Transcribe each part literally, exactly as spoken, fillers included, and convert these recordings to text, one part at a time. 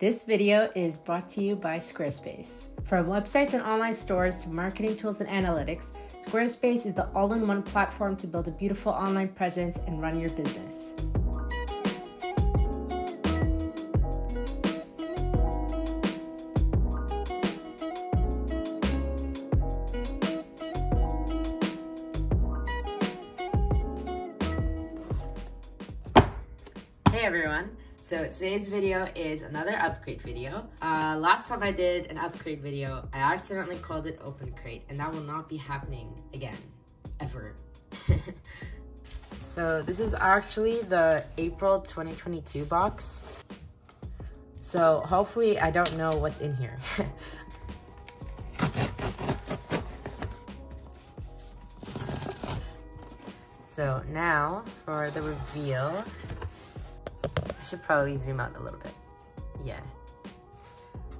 This video is brought to you by Squarespace. From websites and online stores to marketing tools and analytics, Squarespace is the all-in-one platform to build a beautiful online presence and run your business. Hey everyone, so today's video is another Upcrate video. Uh, last time I did an Upcrate video, I accidentally called it Opencrate, and that will not be happening again, ever. So this is actually the April twenty twenty-two box. So hopefully I don't know what's in here. So now for the reveal. Should probably zoom out a little bit. Yeah.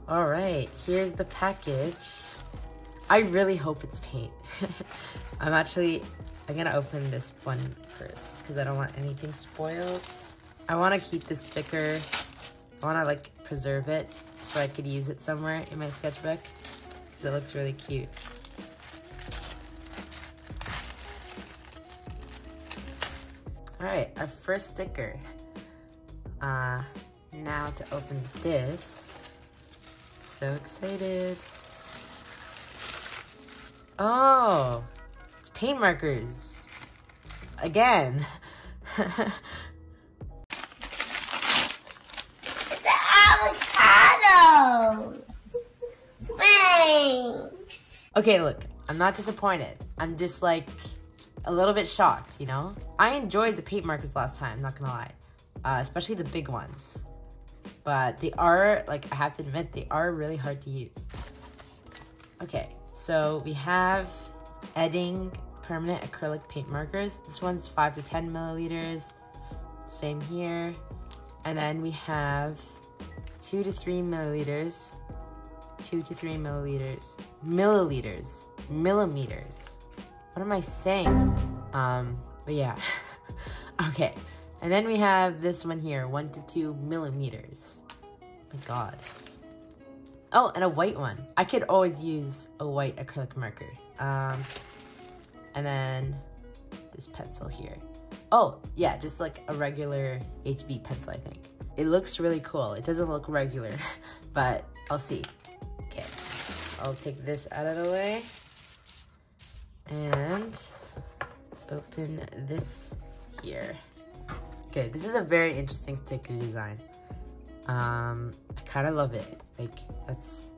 All right, here's the package. I really hope it's paint. I'm actually, I'm gonna open this one first because I don't want anything spoiled. I wanna keep this sticker. I wanna like preserve it so I could use it somewhere in my sketchbook because it looks really cute. All right, our first sticker. Uh, now to open this. So excited. Oh, it's paint markers. Again. It's an avocado. Thanks. Okay, look, I'm not disappointed. I'm just like a little bit shocked, you know? I enjoyed the paint markers last time, not gonna lie. Uh, especially the big ones, but they are, like, I have to admit, they are really hard to use. Okay, so we have Edding permanent acrylic paint markers. This one's five to ten milliliters, same here. And then we have two to three milliliters, two to three milliliters, milliliters, millimeters. What am I saying? Um, but yeah. Okay. And then we have this one here, one to two millimeters. My God. Oh, and a white one. I could always use a white acrylic marker. Um, and then this pencil here. Oh, yeah, just like a regular H B pencil, I think. It looks really cool. It doesn't look regular, but I'll see. Okay, I'll take this out of the way and open this here. Okay, this is a very interesting sticker design. Um, I kind of love it. Like, let's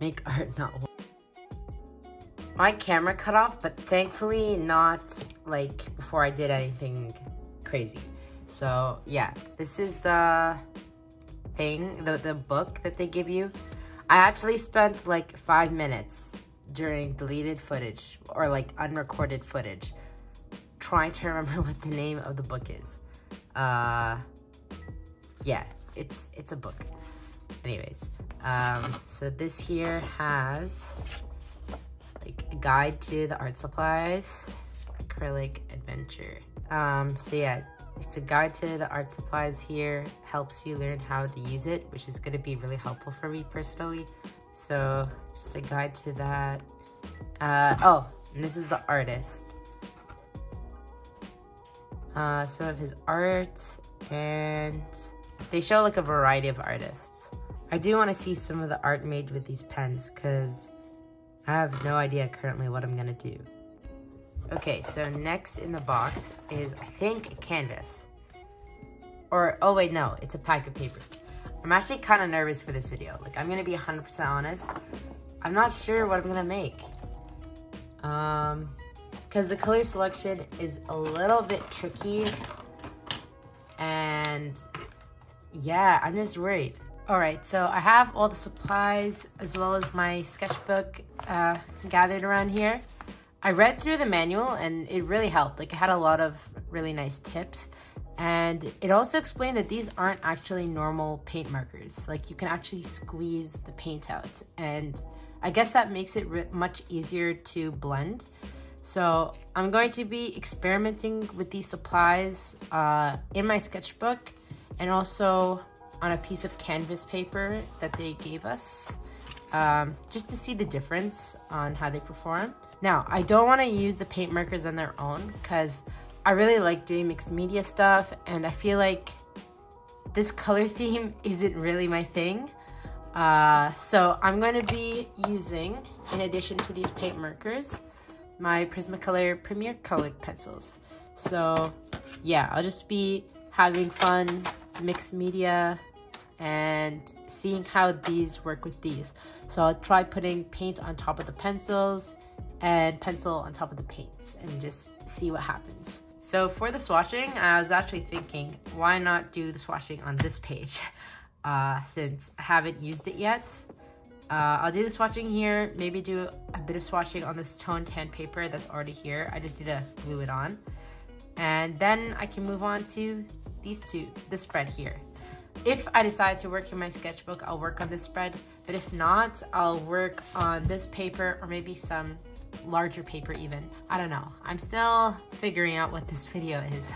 make art not war. My camera cut off, but thankfully not, like, before I did anything crazy. So, yeah, this is the thing, the, the book that they give you. I actually spent, like, five minutes during deleted footage, or, like, unrecorded footage, trying to remember what the name of the book is. Uh, yeah, it's, it's a book. Anyways, um, so this here has, like, a guide to the art supplies, acrylic adventure. Um, so yeah, it's a guide to the art supplies here, helps you learn how to use it, which is gonna be really helpful for me personally. So, just a guide to that. Uh, oh, and this is the artist. Uh, some of his art, and they show like a variety of artists. I do want to see some of the art made with these pens because I have no idea currently what I'm gonna do. Okay, so next in the box is, I think, a canvas. Or, oh wait, no, it's a pack of papers. I'm actually kind of nervous for this video. Like, I'm gonna be one hundred percent honest. I'm not sure what I'm gonna make. Um... Because the color selection is a little bit tricky. And yeah, I'm just worried. All right, so I have all the supplies as well as my sketchbook uh, gathered around here. I read through the manual and it really helped. Like, it had a lot of really nice tips. And it also explained that these aren't actually normal paint markers. Like, you can actually squeeze the paint out. And I guess that makes it much easier to blend. So I'm going to be experimenting with these supplies uh, in my sketchbook and also on a piece of canvas paper that they gave us, um, just to see the difference on how they perform. Now, I don't want to use the paint markers on their own because I really like doing mixed media stuff, and I feel like this color theme isn't really my thing. Uh, so I'm going to be using, in addition to these paint markers, my Prismacolor Premiere colored pencils. So yeah, I'll just be having fun mixed media and seeing how these work with these. So I'll try putting paint on top of the pencils and pencil on top of the paints and just see what happens. So for the swatching, I was actually thinking, why not do the swatching on this page? Uh, since I haven't used it yet. Uh, I'll do the swatching here, maybe do a bit of swatching on this toned tan paper that's already here. I just need to glue it on. And then I can move on to these two, this spread here. If I decide to work in my sketchbook, I'll work on this spread, but if not, I'll work on this paper or maybe some larger paper even. I don't know. I'm still figuring out what this video is.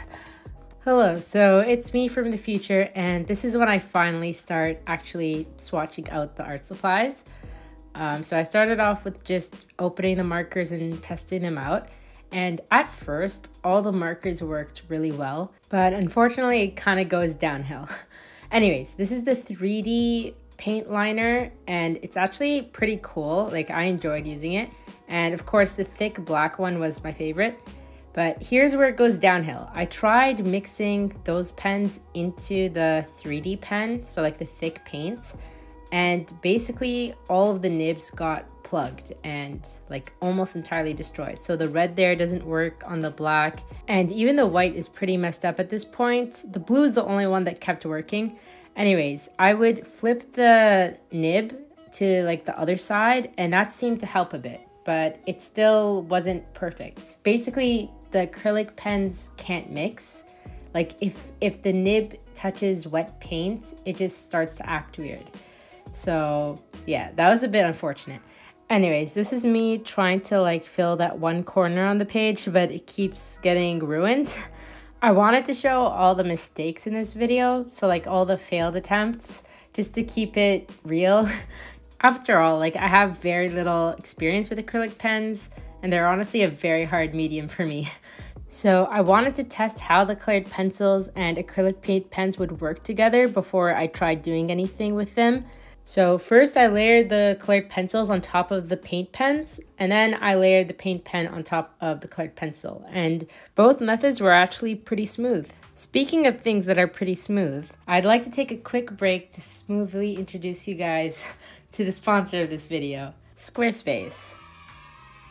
Hello, so it's me from the future, and this is when I finally start actually swatching out the art supplies. Um, so I started off with just opening the markers and testing them out, and at first all the markers worked really well, but unfortunately it kind of goes downhill. Anyways, this is the three D paint liner, and it's actually pretty cool. Like, I enjoyed using it, and of course the thick black one was my favorite. But here's where it goes downhill. I tried mixing those pens into the three D pen, so like the thick paints, and basically all of the nibs got plugged and like almost entirely destroyed. So the red there doesn't work on the black, and even the white is pretty messed up at this point. The blue is the only one that kept working. Anyways, I would flip the nib to like the other side, and that seemed to help a bit, but it still wasn't perfect. Basically, the acrylic pens can't mix. Like if, if the nib touches wet paint, it just starts to act weird. So yeah, that was a bit unfortunate. Anyways, this is me trying to like fill that one corner on the page, but it keeps getting ruined. I wanted to show all the mistakes in this video, so like all the failed attempts, just to keep it real. After all, like I have very little experience with acrylic pens, and they're honestly a very hard medium for me. So I wanted to test how the colored pencils and acrylic paint pens would work together before I tried doing anything with them. So first I layered the colored pencils on top of the paint pens, and then I layered the paint pen on top of the colored pencil, and both methods were actually pretty smooth. Speaking of things that are pretty smooth, I'd like to take a quick break to smoothly introduce you guys to the sponsor of this video, Squarespace.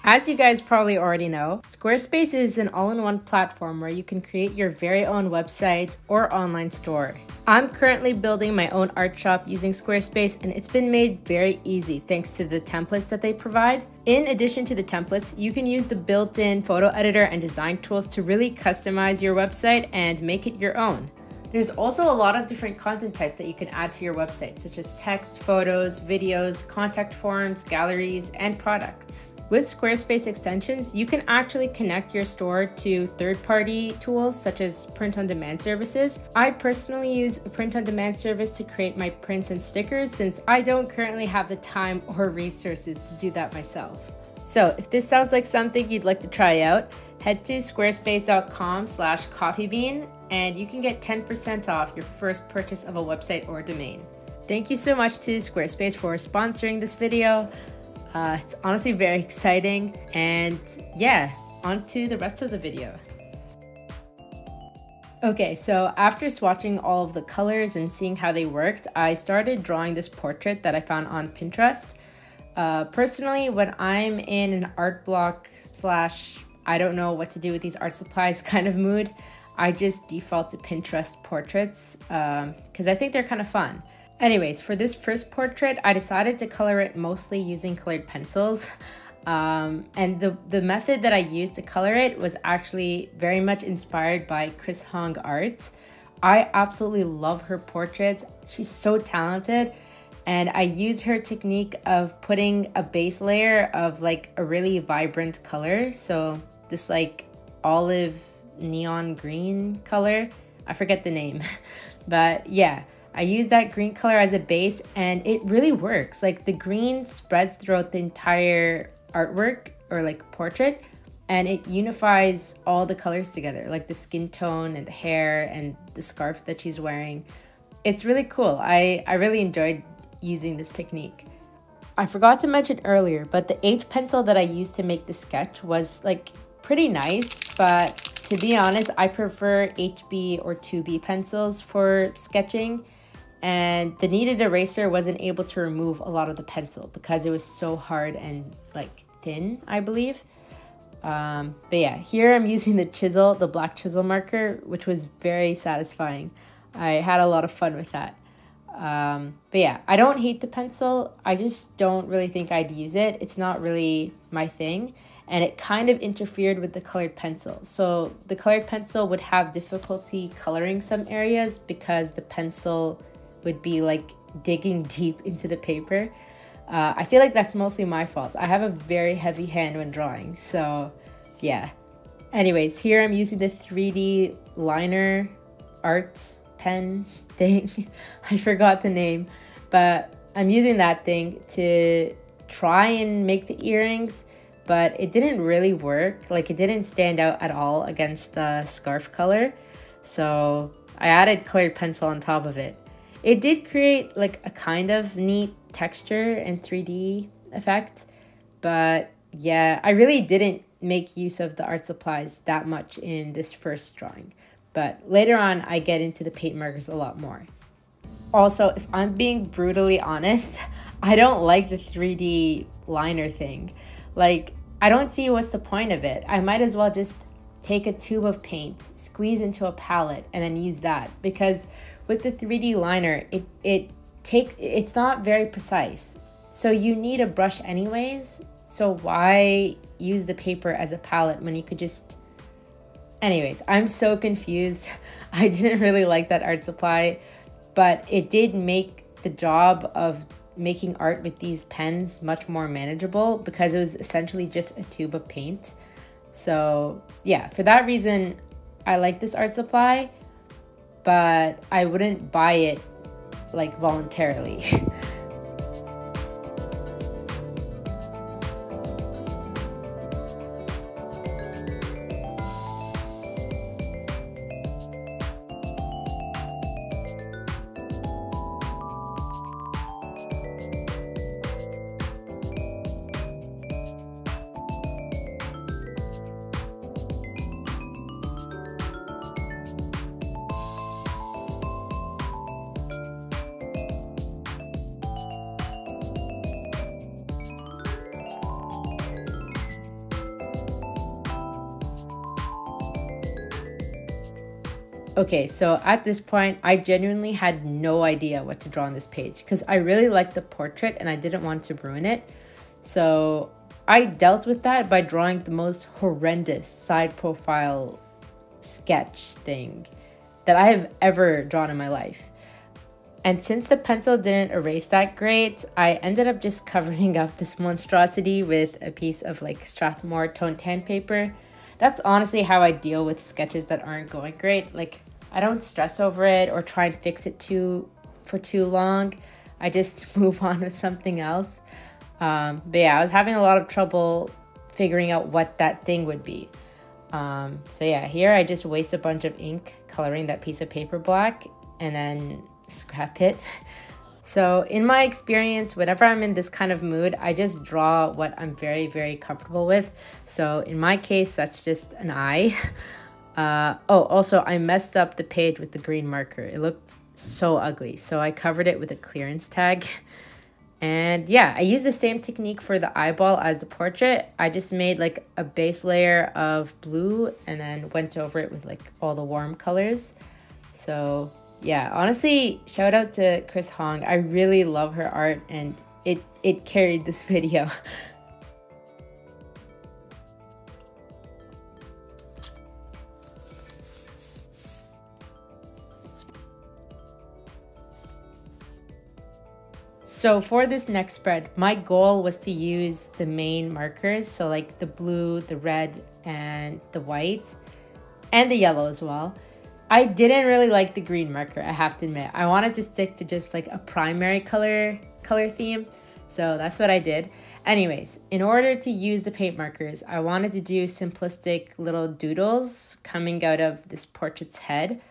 As you guys probably already know, Squarespace is an all-in-one platform where you can create your very own website or online store. I'm currently building my own art shop using Squarespace, and it's been made very easy thanks to the templates that they provide. In addition to the templates, you can use the built-in photo editor and design tools to really customize your website and make it your own. There's also a lot of different content types that you can add to your website, such as text, photos, videos, contact forms, galleries, and products. With Squarespace extensions, you can actually connect your store to third-party tools such as print-on-demand services. I personally use a print-on-demand service to create my prints and stickers, since I don't currently have the time or resources to do that myself. So if this sounds like something you'd like to try out, head to squarespace dot com slash coffeebean and you can get ten percent off your first purchase of a website or domain. Thank you so much to Squarespace for sponsoring this video. Uh, it's honestly very exciting. And yeah, on to the rest of the video. Okay, so after swatching all of the colors and seeing how they worked, I started drawing this portrait that I found on Pinterest. Uh, personally, when I'm in an art block slash I don't know what to do with these art supplies kind of mood, I just default to Pinterest portraits because um, I think they're kind of fun. Anyways, for this first portrait, I decided to color it mostly using colored pencils. Um, and the, the method that I used to color it was actually very much inspired by Chris Hong Art. I absolutely love her portraits. She's so talented. And I used her technique of putting a base layer of like a really vibrant color. So this like olive neon green color, I forget the name, but yeah, I use that green color as a base and it really works. Like the green spreads throughout the entire artwork or like portrait, and it unifies all the colors together, like the skin tone and the hair and the scarf that she's wearing. It's really cool. I, I really enjoyed using this technique. I forgot to mention earlier, but the H pencil that I used to make the sketch was like pretty nice, but to be honest, I prefer H B or two B pencils for sketching, and the kneaded eraser wasn't able to remove a lot of the pencil because it was so hard and like thin, I believe. Um, but yeah, here I'm using the chisel, the black chisel marker, which was very satisfying. I had a lot of fun with that. Um, but yeah, I don't hate the pencil. I just don't really think I'd use it. It's not really my thing. And it kind of interfered with the colored pencil. So the colored pencil would have difficulty coloring some areas because the pencil would be like digging deep into the paper. Uh, I feel like that's mostly my fault. I have a very heavy hand when drawing. So yeah. Anyways, here I'm using the three D liner arts pen thing. I forgot the name, but I'm using that thing to try and make the earrings, but it didn't really work. Like it didn't stand out at all against the scarf color. So I added colored pencil on top of it. It did create like a kind of neat texture and three D effect, but yeah, I really didn't make use of the art supplies that much in this first drawing. But later on, I get into the paint markers a lot more. Also, if I'm being brutally honest, I don't like the three D liner thing. Like, I don't see what's the point of it. I might as well just take a tube of paint, squeeze into a palette, and then use that. Because with the three D liner, it, it take, it's not very precise. So you need a brush anyways. So why use the paper as a palette when you could just... Anyways, I'm so confused. I didn't really like that art supply, but it did make the job of making art with these pens much more manageable because it was essentially just a tube of paint. So yeah, for that reason, I like this art supply, but I wouldn't buy it like voluntarily. Okay, so at this point, I genuinely had no idea what to draw on this page because I really liked the portrait and I didn't want to ruin it. So I dealt with that by drawing the most horrendous side profile sketch thing that I have ever drawn in my life. And since the pencil didn't erase that great, I ended up just covering up this monstrosity with a piece of like Strathmore toned tan paper. That's honestly how I deal with sketches that aren't going great. Like, I don't stress over it or try and fix it too for too long. I just move on with something else. Um, but yeah, I was having a lot of trouble figuring out what that thing would be. Um, so yeah, here I just waste a bunch of ink coloring that piece of paper black and then scrap it. So in my experience, whenever I'm in this kind of mood, I just draw what I'm very, very comfortable with. So in my case, that's just an eye. Uh, oh, also I messed up the page with the green marker. It looked so ugly. So I covered it with a clearance tag. And yeah, I used the same technique for the eyeball as the portrait. I just made like a base layer of blue and then went over it with like all the warm colors. So... yeah, honestly, shout out to Chris Hong. I really love her art and it, it carried this video. So for this next spread, my goal was to use the main markers. So like the blue, the red, and the white, and the yellow as well. I didn't really like the green marker, I have to admit. I wanted to stick to just like a primary color color theme, so that's what I did. Anyways, in order to use the paint markers, I wanted to do simplistic little doodles coming out of this portrait's head.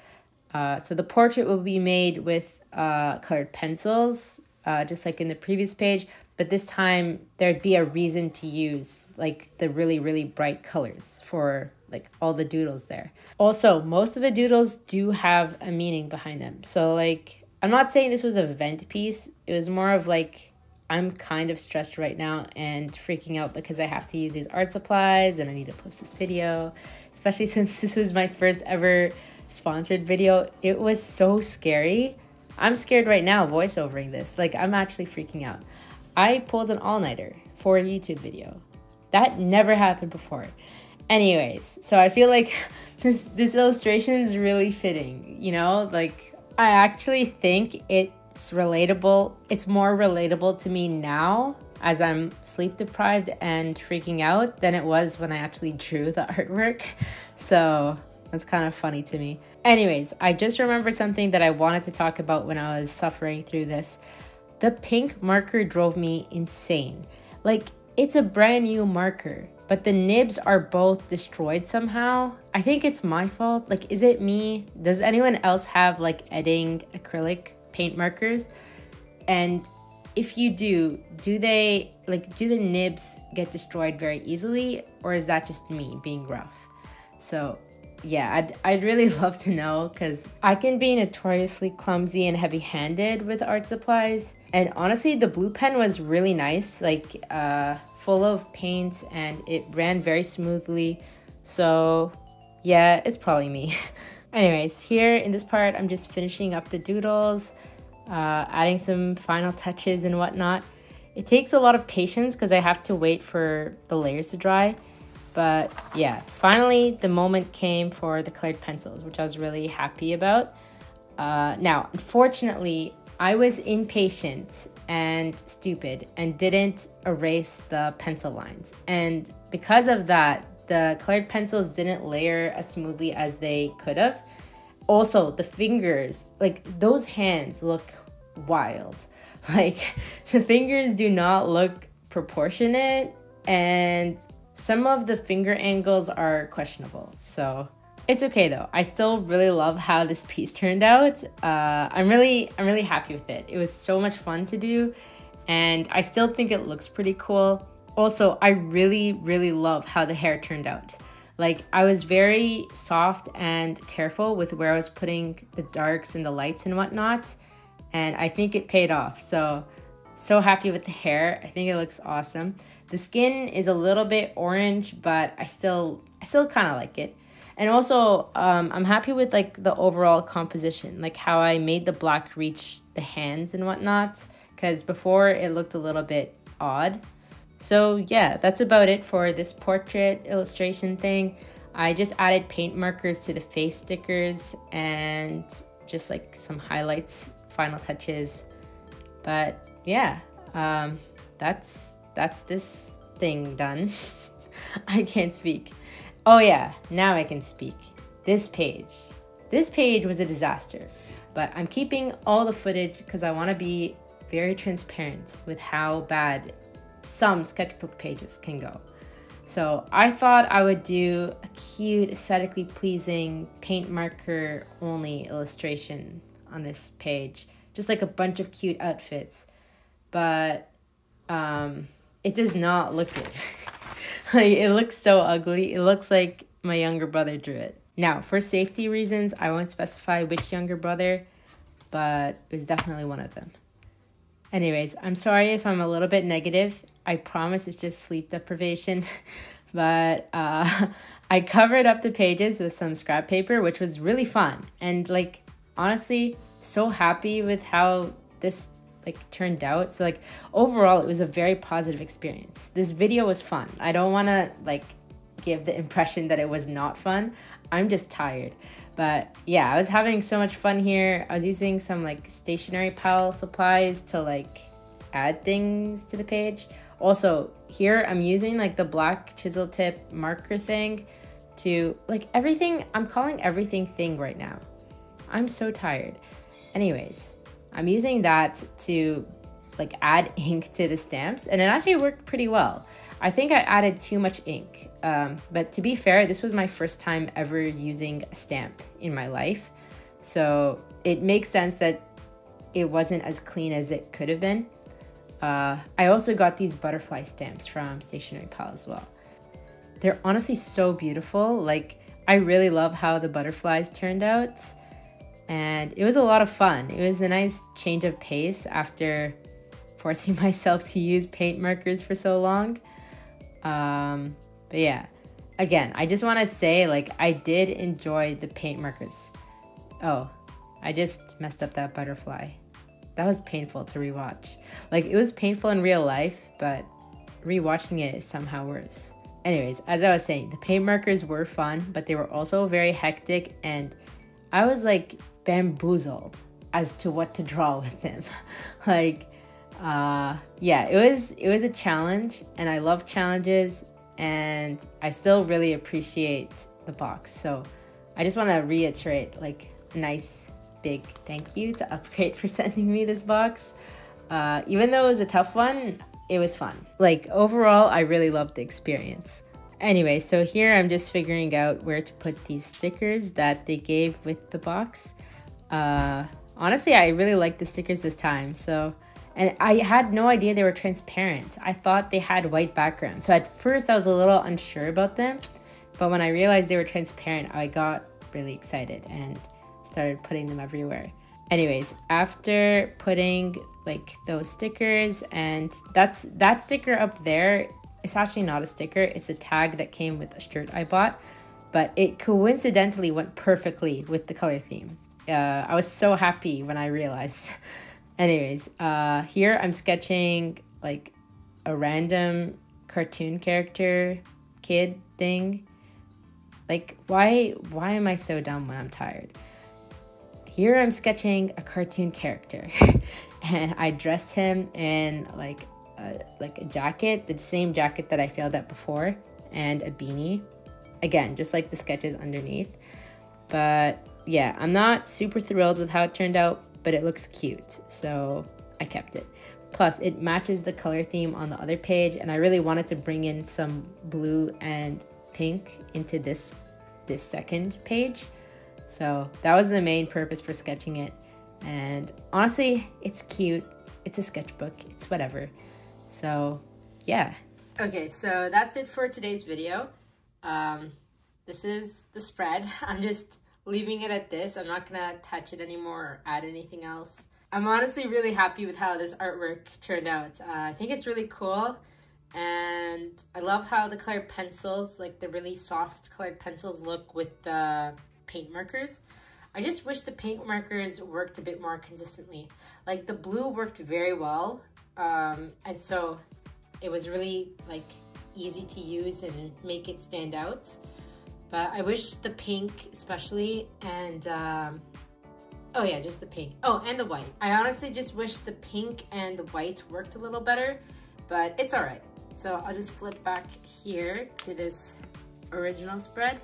Uh, so the portrait will be made with uh, colored pencils, uh, just like in the previous page, but this time there'd be a reason to use like the really, really bright colors for like all the doodles there. Also, most of the doodles do have a meaning behind them. So like, I'm not saying this was a vent piece. It was more of like, I'm kind of stressed right now and freaking out because I have to use these art supplies and I need to post this video, especially since this was my first ever sponsored video. It was so scary. I'm scared right now voiceovering this. Like, I'm actually freaking out. I pulled an all-nighter for a YouTube video. That never happened before. Anyways, so I feel like this this illustration is really fitting, you know? Like, I actually think it's relatable. It's more relatable to me now as I'm sleep deprived and freaking out than it was when I actually drew the artwork. So that's kind of funny to me. Anyways, I just remembered something that I wanted to talk about when I was suffering through this. The pink marker drove me insane. Like, it's a brand new marker, but the nibs are both destroyed somehow. I think it's my fault. Like, is it me? Does anyone else have like Edding acrylic paint markers? And if you do, do they like, do the nibs get destroyed very easily, or is that just me being rough? So yeah, I'd, I'd really love to know, because I can be notoriously clumsy and heavy-handed with art supplies. And honestly, the blue pen was really nice, like uh, full of paint, and it ran very smoothly. So yeah, it's probably me. Anyways, here in this part, I'm just finishing up the doodles, uh, adding some final touches and whatnot. It takes a lot of patience because I have to wait for the layers to dry. But yeah, finally the moment came for the colored pencils, which I was really happy about. Uh, now, unfortunately, I was impatient and stupid and didn't erase the pencil lines. And because of that, the colored pencils didn't layer as smoothly as they could have. Also, the fingers, like those hands look wild. Like the fingers do not look proportionate, and some of the finger angles are questionable, so it's okay though. I still really love how this piece turned out. Uh, I'm really, I'm really happy with it. It was so much fun to do, and I still think it looks pretty cool. Also, I really, really love how the hair turned out. Like, I was very soft and careful with where I was putting the darks and the lights and whatnot, and I think it paid off. So, so happy with the hair. I think it looks awesome. The skin is a little bit orange, but I still I still kind of like it. And also, um, I'm happy with like the overall composition, like how I made the black reach the hands and whatnot, because before it looked a little bit odd. So yeah, that's about it for this portrait illustration thing. I just added paint markers to the face stickers and just like some highlights, final touches. But yeah, um, that's... that's this thing done. I can't speak. Oh yeah, now I can speak. This page. This page was a disaster, but I'm keeping all the footage because I want to be very transparent with how bad some sketchbook pages can go. So I thought I would do a cute, aesthetically pleasing paint marker only illustration on this page. Just like a bunch of cute outfits. But um, it does not look good. Like, it looks so ugly. It looks like my younger brother drew it. Now, for safety reasons, I won't specify which younger brother, but it was definitely one of them. Anyways, I'm sorry if I'm a little bit negative. I promise it's just sleep deprivation. But uh, I covered up the pages with some scrap paper, which was really fun. And like, honestly, so happy with how this like turned out. So like overall, it was a very positive experience. This video was fun. I don't want to like give the impression that it was not fun. I'm just tired. But yeah, I was having so much fun here. I was using some like Stationery Pal supplies to like add things to the page. Also here, I'm using like the black chisel tip marker thing to like everything. I'm calling everything thing right now. I'm so tired. Anyways, I'm using that to like add ink to the stamps, and it actually worked pretty well. I think I added too much ink, um, but to be fair, this was my first time ever using a stamp in my life. So it makes sense that it wasn't as clean as it could have been. Uh, I also got these butterfly stamps from Stationery Pal as well. They're honestly so beautiful. Like, I really love how the butterflies turned out, and it was a lot of fun. It was a nice change of pace after forcing myself to use paint markers for so long. Um, but yeah, again, I just want to say, like, I did enjoy the paint markers. Oh, I just messed up that butterfly. That was painful to rewatch. Like, it was painful in real life, but rewatching it is somehow worse. Anyways, as I was saying, the paint markers were fun, but they were also very hectic, and I was like bamboozled as to what to draw with them. Like, uh, yeah, it was, it was a challenge, and I love challenges, and I still really appreciate the box. So I just want to reiterate, like, a nice big thank you to Upcrate for sending me this box. Uh, even though it was a tough one, it was fun. Like, overall, I really loved the experience. Anyway, so here I'm just figuring out where to put these stickers that they gave with the box. Uh, honestly, I really liked the stickers this time. So, and I had no idea they were transparent. I thought they had white background. So at first I was a little unsure about them, but when I realized they were transparent, I got really excited and started putting them everywhere. Anyways, after putting like those stickers, and that's that sticker up there, it's actually not a sticker, it's a tag that came with a shirt I bought, but it coincidentally went perfectly with the color theme. Uh, I was so happy when I realized. Anyways, uh, here I'm sketching like a random cartoon character kid thing. Like, why, why am I so dumb when I'm tired? Here I'm sketching a cartoon character, and I dressed him in like a, like a jacket, the same jacket that I failed at before, and a beanie. Again, just like the sketches underneath. But yeah, I'm not super thrilled with how it turned out, but it looks cute, so I kept it. Plus, it matches the color theme on the other page, and I really wanted to bring in some blue and pink into this this second page. So that was the main purpose for sketching it. And honestly, it's cute. It's a sketchbook, it's whatever. So yeah. Okay, so that's it for today's video. Um, this is the spread. I'm just leaving it at this. I'm not gonna touch it anymore or add anything else. I'm honestly really happy with how this artwork turned out. Uh, I think it's really cool. And I love how the colored pencils, like the really soft colored pencils, look with the paint markers. I just wish the paint markers worked a bit more consistently. Like, the blue worked very well, um, and so it was really like easy to use and make it stand out. But I wish the pink especially, and um, oh yeah, just the pink. Oh, and the white. I honestly just wish the pink and the white worked a little better, but it's all right. So I'll just flip back here to this original spread.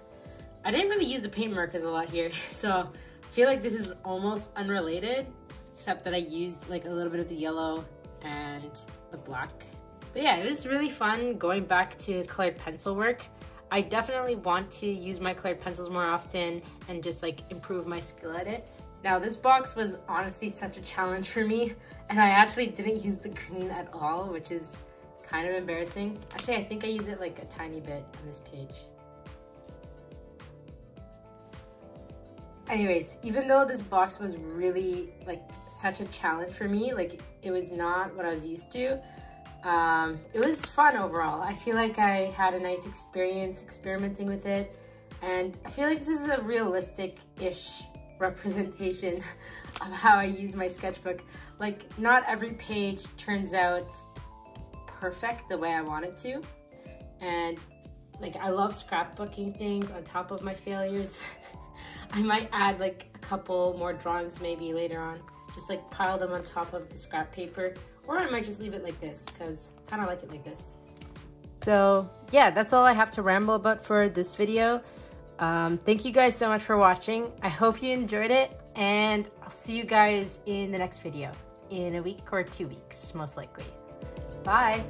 I didn't really use the paint markers a lot here, so I feel like this is almost unrelated, except that I used like a little bit of the yellow and the black. But yeah, it was really fun going back to colored pencil work. I definitely want to use my colored pencils more often and just like improve my skill at it. Now, this box was honestly such a challenge for me, and I actually didn't use the green at all, which is kind of embarrassing. Actually, I think I used it like a tiny bit on this page. Anyways, even though this box was really like such a challenge for me, like it was not what I was used to, um, it was fun overall. I feel like I had a nice experience experimenting with it, and I feel like this is a realistic-ish representation of how I use my sketchbook. Like, not every page turns out perfect the way I want it to, and like I love scrapbooking things on top of my failures. I might add like a couple more drawings maybe later on, just like pile them on top of the scrap paper, or I might just leave it like this because I kind of like it like this. So yeah, that's all I have to ramble about for this video. Um, thank you guys so much for watching. I hope you enjoyed it, and I'll see you guys in the next video, in a week or two weeks, most likely. Bye.